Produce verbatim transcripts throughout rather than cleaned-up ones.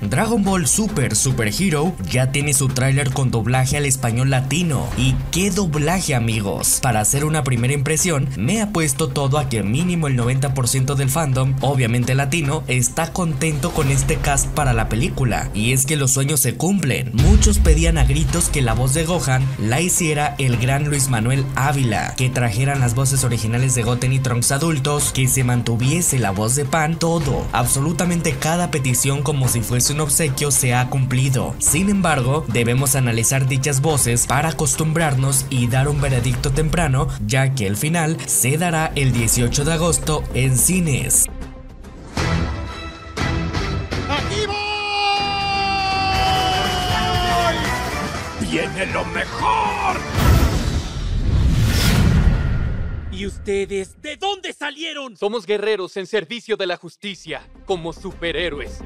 Dragon Ball Super Super Hero ya tiene su tráiler con doblaje al español latino. ¿Y qué doblaje, amigos? Para hacer una primera impresión, me apuesto todo a que mínimo el noventa por ciento del fandom, obviamente latino, está contento con este cast para la película. Y es que los sueños se cumplen. Muchos pedían a gritos que la voz de Gohan la hiciera el gran Luis Manuel Ávila, que trajeran las voces originales de Goten y Trunks adultos, que se mantuviese la voz de Pan, todo, absolutamente cada petición como si fuese un obsequio se ha cumplido. Sin embargo, debemos analizar dichas voces para acostumbrarnos y dar un veredicto temprano, ya que el final se dará el dieciocho de agosto en cines. ¡Aquí voy! ¡Viene lo mejor! ¿Y ustedes de dónde salieron? Somos guerreros en servicio de la justicia, como superhéroes.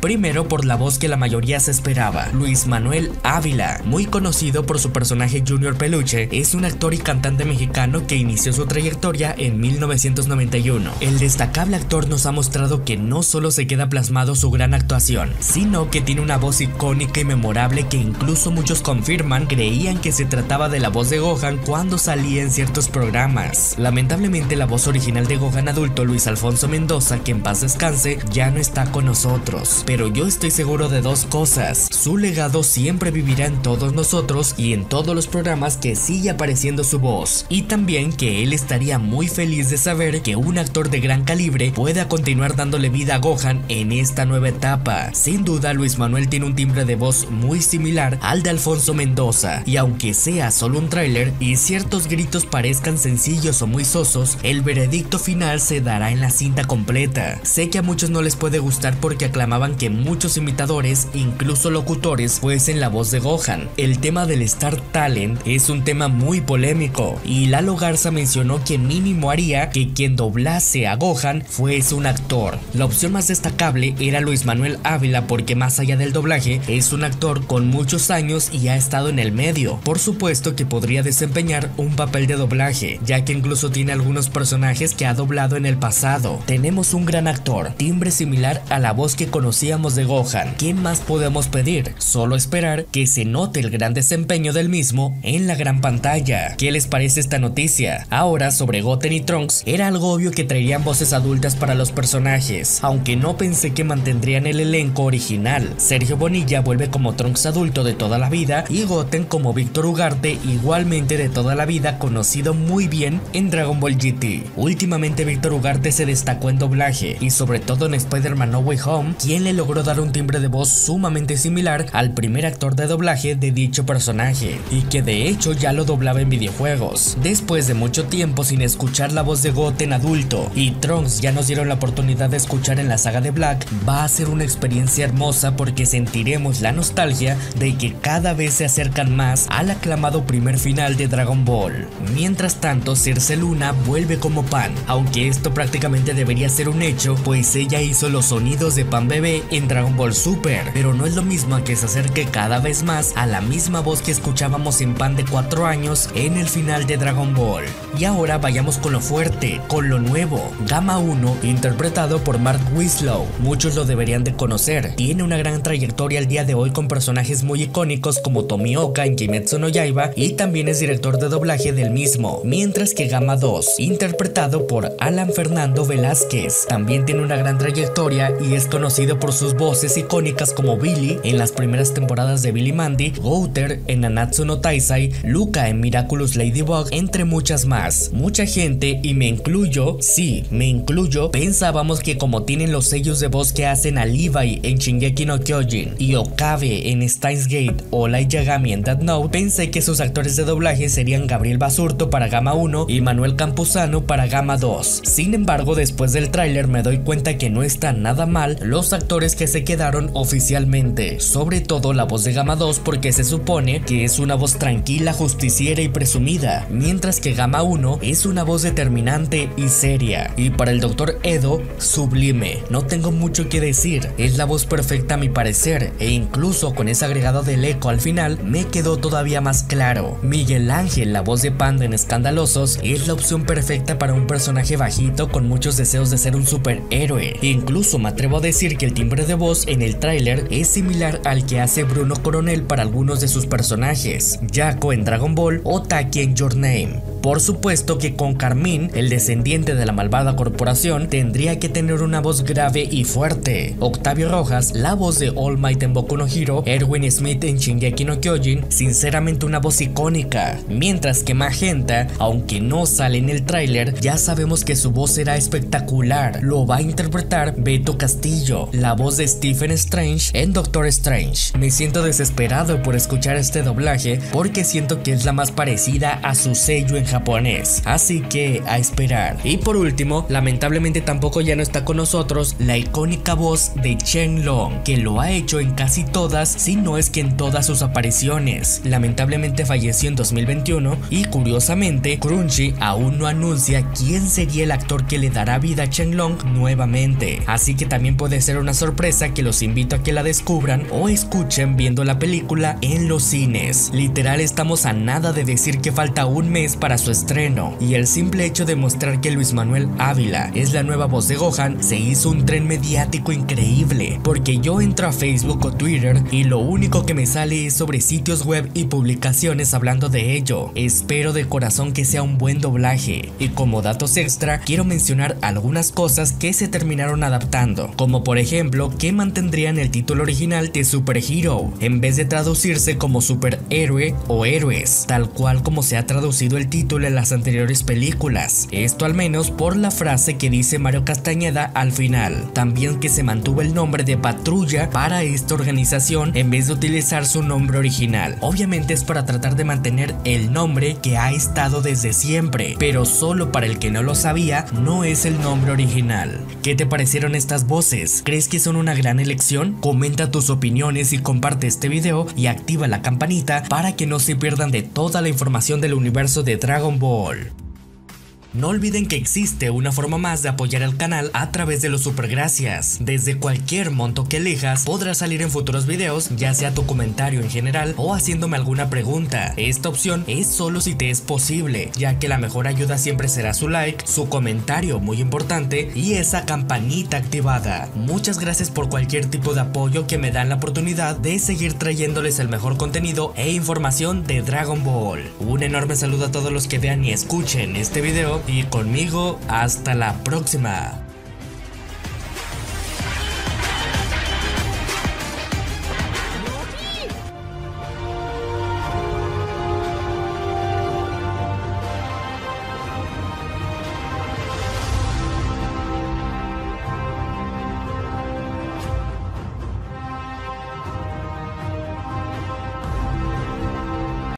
Primero por la voz que la mayoría se esperaba, Luis Manuel Ávila, muy conocido por su personaje Junior Peluche, es un actor y cantante mexicano que inició su trayectoria en mil novecientos noventa y uno. El destacable actor nos ha mostrado que no solo se queda plasmado su gran actuación, sino que tiene una voz icónica y memorable que incluso muchos confirman creían que se trataba de la voz de Gohan cuando salía en ciertos programas. Lamentablemente la voz original de Gohan adulto, Luis Alfonso Mendoza, que en paz descanse, ya no está con nosotros. Pero yo estoy seguro de dos cosas: su legado siempre vivirá en todos nosotros y en todos los programas que sigue apareciendo su voz, y también que él estaría muy feliz de saber que un actor de gran calibre pueda continuar dándole vida a Gohan en esta nueva etapa. Sin duda, Luis Manuel tiene un timbre de voz muy similar al de Alfonso Mendoza, y aunque sea solo un tráiler y ciertos gritos parezcan sencillos o muy sosos, el veredicto final se dará en la cinta completa. Sé que a muchos no les puede gustar porque aclamaban que Que muchos imitadores, incluso locutores, fuesen la voz de Gohan. El tema del Star Talent es un tema muy polémico, y Lalo Garza mencionó que mínimo haría que quien doblase a Gohan fuese un actor. La opción más destacable era Luis Manuel Ávila, porque más allá del doblaje es un actor con muchos años y ha estado en el medio. Por supuesto que podría desempeñar un papel de doblaje, ya que incluso tiene algunos personajes que ha doblado en el pasado. Tenemos un gran actor, timbre similar a la voz que conocíamos de Gohan. ¿Qué más podemos pedir? Solo esperar que se note el gran desempeño del mismo en la gran pantalla. ¿Qué les parece esta noticia? Ahora, sobre Goten y Trunks, era algo obvio que traerían voces adultas para los personajes, aunque no pensé que mantendrían el elenco original. Sergio Bonilla vuelve como Trunks adulto de toda la vida, y Goten como Víctor Ugarte, igualmente de toda la vida, conocido muy bien en Dragon Ball G T. Últimamente Víctor Ugarte se destacó en doblaje, y sobre todo en Spider-Man No Way Home, quien le logró dar un timbre de voz sumamente similar al primer actor de doblaje de dicho personaje, y que de hecho ya lo doblaba en videojuegos. Después de mucho tiempo sin escuchar la voz de Goten adulto y Trunks, ya nos dieron la oportunidad de escuchar en la saga de Black. Va a ser una experiencia hermosa porque sentiremos la nostalgia de que cada vez se acercan más al aclamado primer final de Dragon Ball. Mientras tanto, Circe Luna vuelve como Pan, aunque esto prácticamente debería ser un hecho, pues ella hizo los sonidos de Pan Bebé en Dragon Ball Super, pero no es lo mismo que se acerque cada vez más a la misma voz que escuchábamos en Pan de cuatro años en el final de Dragon Ball. Y ahora vayamos con lo fuerte, con lo nuevo. Gama uno, interpretado por Mark Wislow, muchos lo deberían de conocer. Tiene una gran trayectoria al día de hoy con personajes muy icónicos como Tomioka en Kimetsu no Yaiba, y también es director de doblaje del mismo. Mientras que Gama dos, interpretado por Alan Fernando Velázquez, también tiene una gran trayectoria y es conocido por sus voces icónicas como Billy en las primeras temporadas de Billy Mandy, Gouther en Anatsu no Taisai, Luca en Miraculous Ladybug, entre muchas más. Mucha gente, y me incluyo, sí, me incluyo, pensábamos que como tienen los sellos de voz que hacen a Levi en Shingeki no Kyojin y Okabe en Steins Gate o Light Yagami en Death Note, pensé que sus actores de doblaje serían Gabriel Basurto para Gama uno y Manuel Campuzano para Gama dos. Sin embargo, después del tráiler me doy cuenta que no está nada mal los actores que se quedaron oficialmente, sobre todo la voz de Gama dos, porque se supone que es una voz tranquila, justiciera y presumida, mientras que Gama uno es una voz determinante y seria, y para el doctor Edo, sublime. No tengo mucho que decir, es la voz perfecta a mi parecer, e incluso con ese agregado del eco al final me quedó todavía más claro. Miguel Ángel, la voz de Panda en Escandalosos, es la opción perfecta para un personaje bajito con muchos deseos de ser un superhéroe. Incluso me atrevo a decir que el timbre timbre de voz en el tráiler es similar al que hace Bruno Coronel para algunos de sus personajes, Yako en Dragon Ball o Taki en Your Name. Por supuesto que con Carmín, el descendiente de la malvada corporación, tendría que tener una voz grave y fuerte. Octavio Rojas, la voz de All Might en Boku no Hero, Erwin Smith en Shingeki no Kyojin, sinceramente una voz icónica. Mientras que Magenta, aunque no sale en el tráiler, ya sabemos que su voz será espectacular. Lo va a interpretar Beto Castillo, la voz de Stephen Strange en Doctor Strange. Me siento desesperado por escuchar este doblaje porque siento que es la más parecida a su sello en japonés, así que a esperar. Y por último, lamentablemente tampoco ya no está con nosotros la icónica voz de Shenlong, que lo ha hecho en casi todas, si no es que en todas sus apariciones. Lamentablemente falleció en dos mil veintiuno y curiosamente Crunchy aún no anuncia quién sería el actor que le dará vida a Shenlong nuevamente, así que también puede ser una sorpresa que los invito a que la descubran o escuchen viendo la película en los cines. Literal estamos a nada de decir que falta un mes para su estreno, y el simple hecho de mostrar que Luis Manuel Ávila es la nueva voz de Gohan se hizo un tren mediático increíble, porque yo entro a Facebook o Twitter y lo único que me sale es sobre sitios web y publicaciones hablando de ello. Espero de corazón que sea un buen doblaje. Y como datos extra, quiero mencionar algunas cosas que se terminaron adaptando, como por ejemplo que mantendrían el título original de Super Hero, en vez de traducirse como superhéroe o héroes, tal cual como se ha traducido el título en las anteriores películas. Esto al menos por la frase que dice Mario Castañeda al final. También que se mantuvo el nombre de Patrulla para esta organización en vez de utilizar su nombre original. Obviamente es para tratar de mantener el nombre que ha estado desde siempre, pero solo para el que no lo sabía, no es el nombre original. ¿Qué te parecieron estas voces? ¿Crees que son una gran elección? Comenta tus opiniones y comparte este video y activa la campanita para que no se pierdan de toda la información del universo de Dragon Ball. No olviden que existe una forma más de apoyar al canal a través de los supergracias. Desde cualquier monto que elijas podrás salir en futuros videos, ya sea tu comentario en general o haciéndome alguna pregunta. Esta opción es solo si te es posible, ya que la mejor ayuda siempre será su like, su comentario muy importante y esa campanita activada. Muchas gracias por cualquier tipo de apoyo que me dan la oportunidad de seguir trayéndoles el mejor contenido e información de Dragon Ball. Un enorme saludo a todos los que vean y escuchen este video. Y conmigo, hasta la próxima.